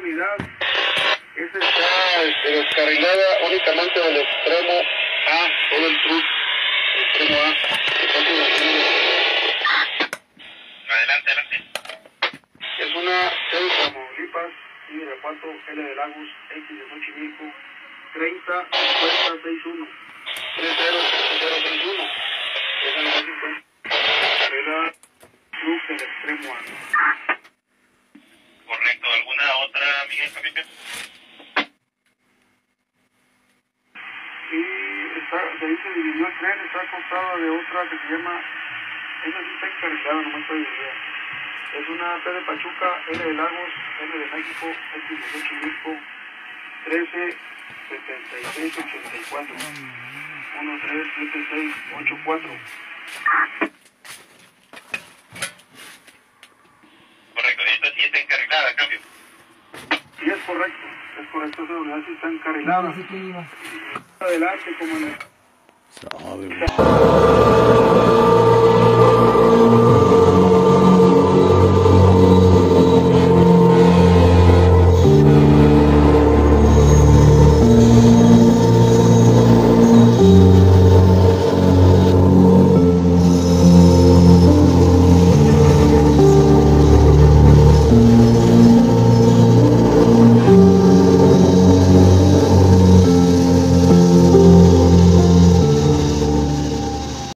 unidad es descarrilada únicamente del extremo A, todo el truco, extremo A. Adelante, adelante. Es una C de Tamaulipas, I de Irapuato, L de Lagos, X de Xochimilco, 30-50-61. 30-50-61. Es el único. Era Cruz del extremo A. Correcto, ¿alguna otra, Miguel Felipe? Sí, se dice dividió el tren, está acostada de otra que se llama, esa sí está encargada, no me está dividida. Es una T de Pachuca, L de Lagos, L de México, X de Xochimilco, 13-76-84, 13-76-84. Correcto, esta sí está encarrilada, cambio. Sí, es correcto, esa unidad sí está encarrilada. Adelante, como en el...